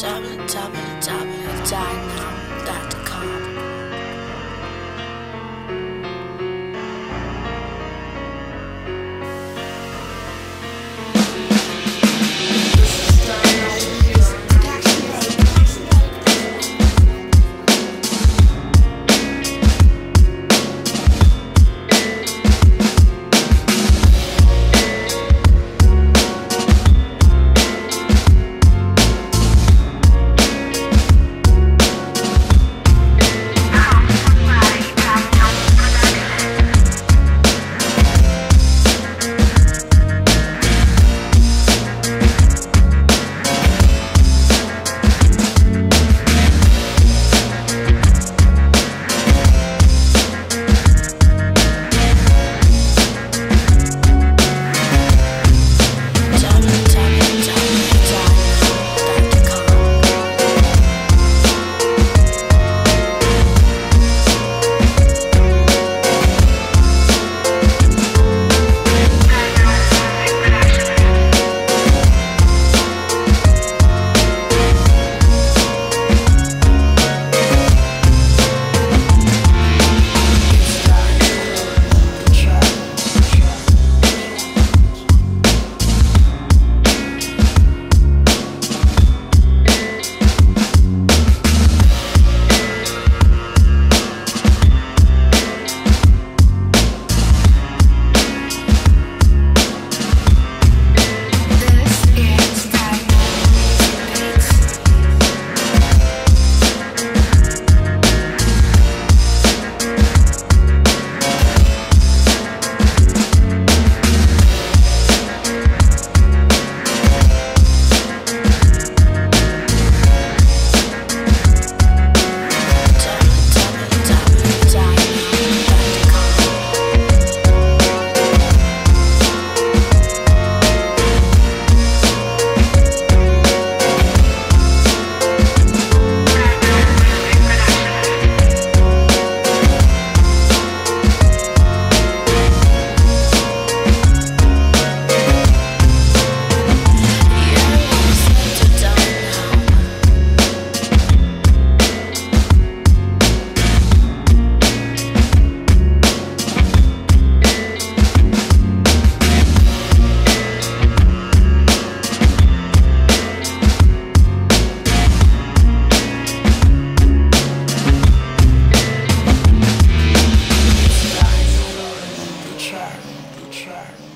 www.dynom.com track.